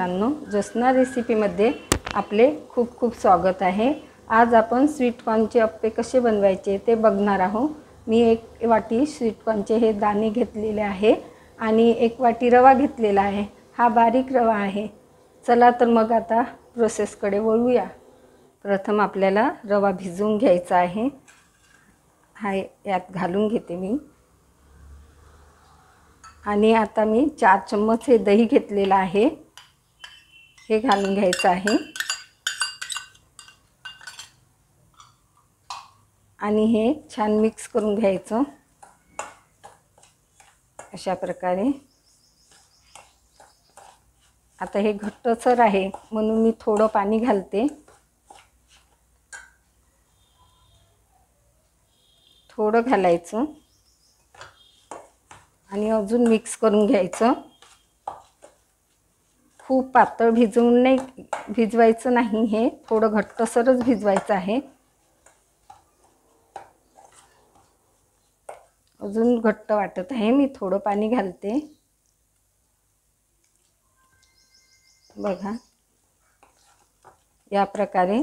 मित्रांनो, ज्योत्स्ना रेसिपीमध्ये आपले खूप खूप स्वागत आहे। आज आपण स्वीटकॉर्नचे अप्पे कसे बनवायचे ते बघणार आहोत। मी एक वाटी स्वीटकॉर्नचे हे दाणे घेतलेले आहे आणि एक वाटी रवा घेतलेला आहे, हा बारीक रवा आहे। चला तर मग आता प्रोसेसकडे वळूया। प्रथम आपल्याला रवा भिजवून घ्यायचा आहे, हा यात घालून घेते मी। आणि आता मी 4 चम्मच हे दही घेतलेला आहे, हे घालून घ्यायचं आहे। आणि हे छान मिक्स करून घ्यायचं अशा प्रकारे। आता हे घट्टसर आहे म्हणून मी थोडं पाणी घालते। थोडं घालायचं आणि अजून मिक्स करून घ्यायचं। खूप पातळ भिजवून नाही भिजवायचं नाही, हे थोडं घट्टसरच भिजवायचं आहे। अजून घट्ट वाटत आहे, मी थोडं पाणी घालते। बघा या प्रकारे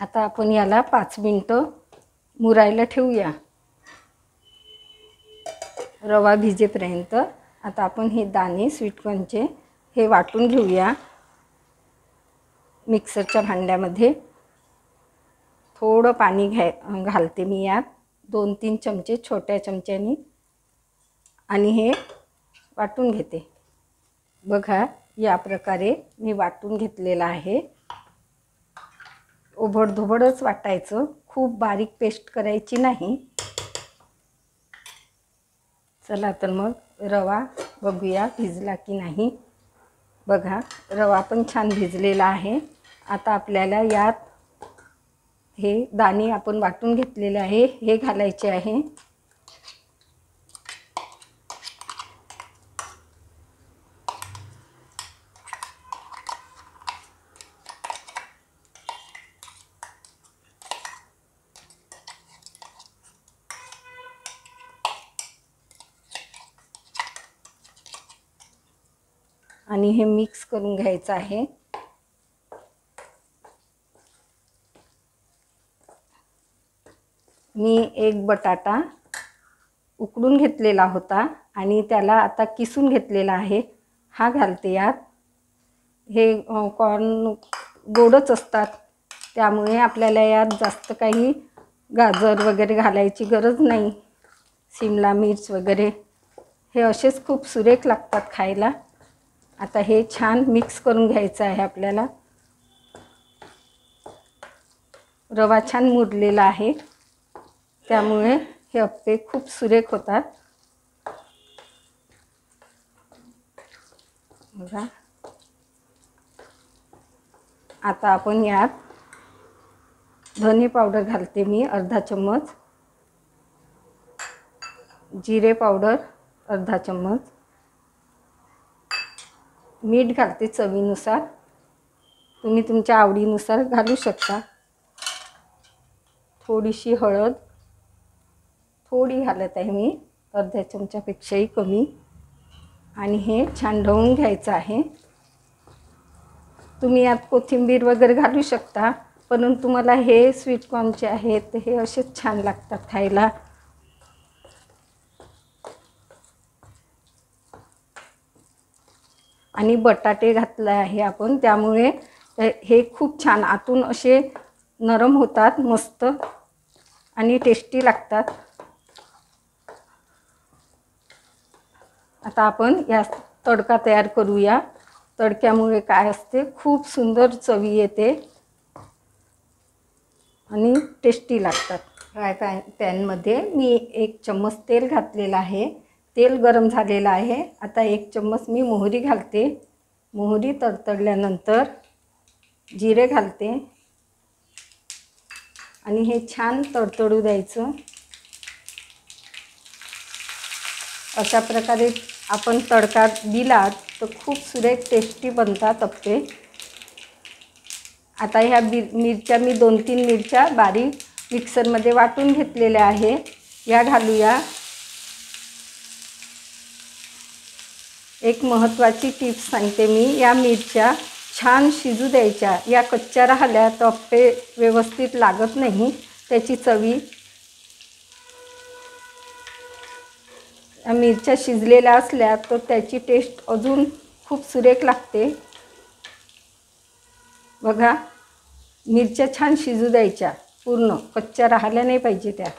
आता आपण याला 5 मिनिटं मुरायला ठेवूया, रवा भिजेपर्यंत। आता आपण हे दाणे स्वीटकॉर्नचे हे वाटून घेऊया मिक्सरच्या भांड्यामध्ये। थोडं पाणी घालते मी यात, 2-3 चमचे छोट्या चमच्याने, आणि हे वाटून घेते। बघा या प्रकारे मी वाटून घेतलेला आहे। ओबडधोबडच वाटायचं, खूप बारीक पेस्ट करायची नाही। चला तर मग रवा बघूया भिजला की नाही। बघा रवा पण छान भिजलेला आहे। आता आपल्याला यात हे दाणे आपण वाटून घेतलेले आहे हे घालायचे आहे। आणि हे मिक्स करून घ्यायचं आहे। मी एक बटाटा उकडून घेतलेला होता आणि त्याला आता किसून घेतलेला आहे, हा घालते यात। हे कॉर्न गोडच असतात त्यामुळे आपल्याला यात जास्त काही गाजर वगैरे घालायची गरज नाही, सिमला मिर्च वगैरे, हे असेच खूप सुरेख लागतात खायला। आता हे छान मिक्स करून घ्यायचं आहे आपल्याला। रवा छान मुरलेला आहे त्यामुळे हे अप्पे खूप सुरेख होतात। बघा आता आपण यात धने पावडर घालते मी, 1/2 चम्मच, जिरे पावडर 1/2 चम्मच, मीठ घालते चवीनुसार, तुम्ही तुमच्या आवडीनुसार घालू शकता। थोडीशी हळद, थोडी घालत आहे मी, 1/2 चमच्यापेक्षाही कमी। आणि हे छान ढवळून घ्यायचं आहे। तुम्ही यात कोथिंबीर वगैरे घालू शकता, परंतु मला हे स्वीटकॉर्नचे आहेत हे असेच छान लागतात खायला। आणि बटाटे घातले आहे आपण त्यामुळे हे खूप छान आतून असे नरम होतात, मस्त आणि टेस्टी लागतात। आता आपण या तडका तयार करूया। तडक्यामुळे काय असते, खूप सुंदर चवी येते आणि टेस्टी लागतात। फ्राय पॅनमध्ये मी 1 चम्मच तेल घातलेलं आहे, तेल गरम झालेलं आहे। आता 1 चम्मच मी मोहरी घालते, मोहरी तडतडल्यानंतर जिरे घालते आणि हे छान तडतडू द्यायचं। अशा प्रकारे आपण तडका दिलात तर खूप सुरेख टेस्टी बनतात अप्पे। आता ह्या मिरच्या मी 2-3 मिरच्या बारीक मिक्सरमध्ये वाटून घेतलेल्या आहे, या घालूया। एक महत्त्वाची टिप्स सांगते मी, या मिरच्या छान शिजू द्यायच्या, या कच्च्या राहिल्या तर अप्पे व्यवस्थित लागत नाही, त्याची चवी. मिरच्या शिजलेल्या असल्या तर त्याची टेस्ट अजून खूप सुरेख लागते. बघा मिरच्या छान शिजू द्यायच्या, पूर्ण कच्च्या राहिल्या नाही पाहिजे त्या.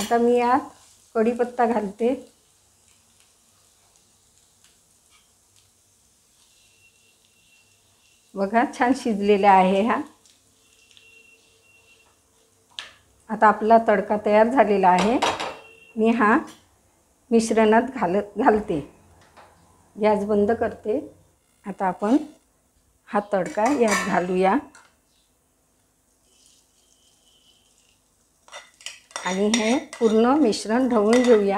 आता मी यात कढीपत्ता घालते. बघा छान शिजलेला आहे हा. आता आपला तडका तयार झालेला आहे, मी हा मिश्रणात घालते. गॅस बंद करते. आता आपण हा तडका यात घालूया आणि हे पूर्ण मिश्रण ढवळून घेऊया.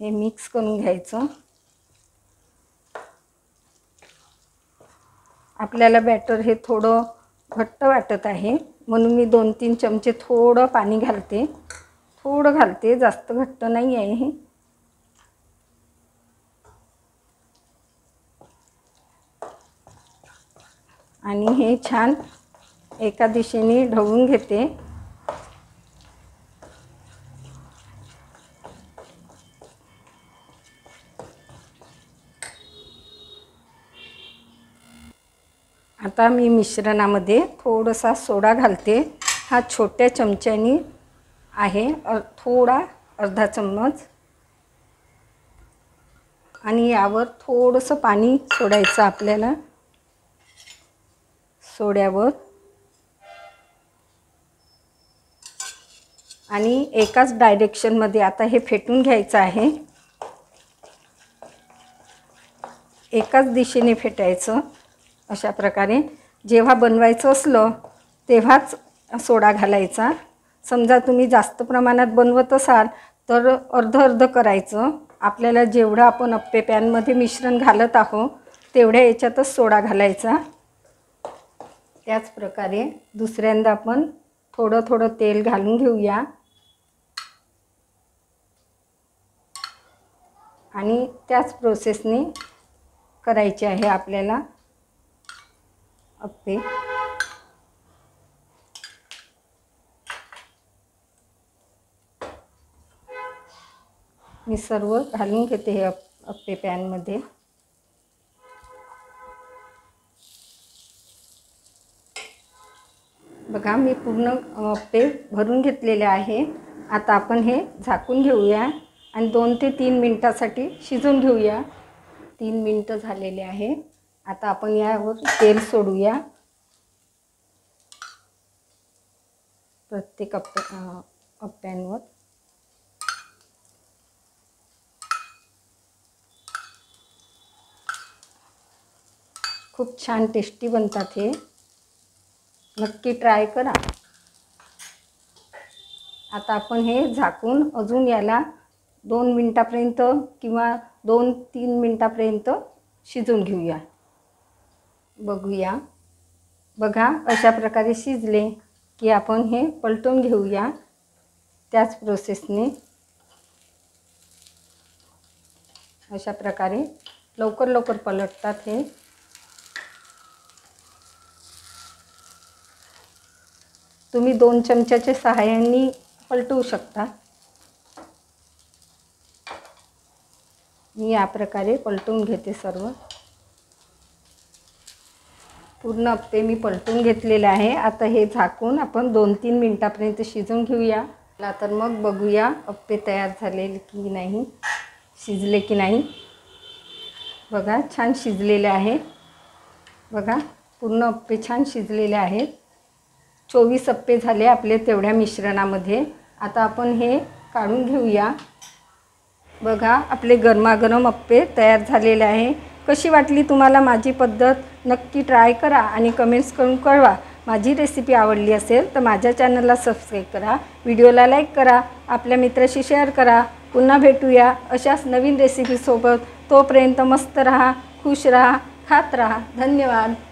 हे मिक्स करून घ्यायचं. आपल्याला बॅटर हे थोडं घट्ट वाटत आहे म्हणून मी 2-3 चमचे थोडं पाणी घालते, जास्त घट्ट नाही आहे हे. आणि हे छान एका दिशेने ढवळून घेते. आता मी मिश्रणामध्ये थोडासा सोडा घालते. हा छोट्या चमच्यानी आहे, थोडा अर्धा चम्मच, आणि यावर थोडंसं पाणी सोडायचं आपल्याला, सोड्यावर. आणि एकाच डायरेक्शनमध्ये आता हे फेटून घ्यायचं आहे, एकाच दिशेने फेटायचं. अशा प्रकारे जेव्हा बनवायचं असलं तेव्हाच सोडा घालायचा. समजा तुम्ही जास्त प्रमाणात बनवत असाल तर अर्ध करायचं. आपल्याला जेवढं आपण अप्पे पॅनमध्ये मिश्रण घालत आहोत तेवढ्या याच्यातच सोडा घालायचा. त्याच प्रकारे दुसऱ्यांदा आपण थोडं थोडं तेल घालून घेऊया आणि त्याच प्रोसेसने करायची आहे आपल्याला अप्पे. मी सर्व घालून घेते हे अप्पे पॅनमध्ये. बघा मी पूर्ण अप्पे भरून घेतलेले आहे. आता आपण हे झाकून घेऊया आणि 2 ते 3 मिनिटासाठी शिजून घेऊया. 3 मिनिटं झालेले आहे. आता आपण यावर तेल सोडूया. प्रत्येक अप्प्यांवर खूप छान टेस्टी बनतात हे, नक्की ट्राय करा. आता आपण हे झाकून अजून याला 2 मिनिटापर्यंत किंवा 2-3 मिनिटापर्यंत शिजून घेऊया. बघूया. बघा अशा प्रकारे शिजले की आपण हे पलटून घेऊया त्याच प्रोसेसने. अशा प्रकारे लवकर पलटतात हे. तुम्ही 2 चमच्याच्या सहाय्याने पलटवू शकता. मी या प्रकारे पलटून घेते सर्व. पूर्ण अप्पे मी पलटून घेतलेले आहे. आता हे झाकून आपण 2-3 मिनिटापर्यंत शिजून घेऊया. तर मग बघूया अप्पे तयार झाले की नाही, शिजले की नाही. बघा छान शिजलेले आहेत. बघा पूर्ण अप्पे छान शिजलेले आहेत. 24 अप्पे झाले आपले तेवढ्या मिश्रणामध्ये. आता आपण हे काढून घेऊया. बघा आपले गरमागरम अप्पे तयार झालेले आहे. कशी वाटली तुम्हाला माझी पद्धत, नक्की ट्राय करा आणि कमेंट्स करून कळवा. माझी रेसिपी आवडली असेल तर माझ्या चॅनलला सबस्क्राईब करा, व्हिडिओला लाईक करा, आपल्या मित्राशी शेअर करा. पुन्हा भेटूया अशाच नवीन रेसिपीसोबत. तोपर्यंत मस्त रहा, खुश रहा, खात रहा. धन्यवाद.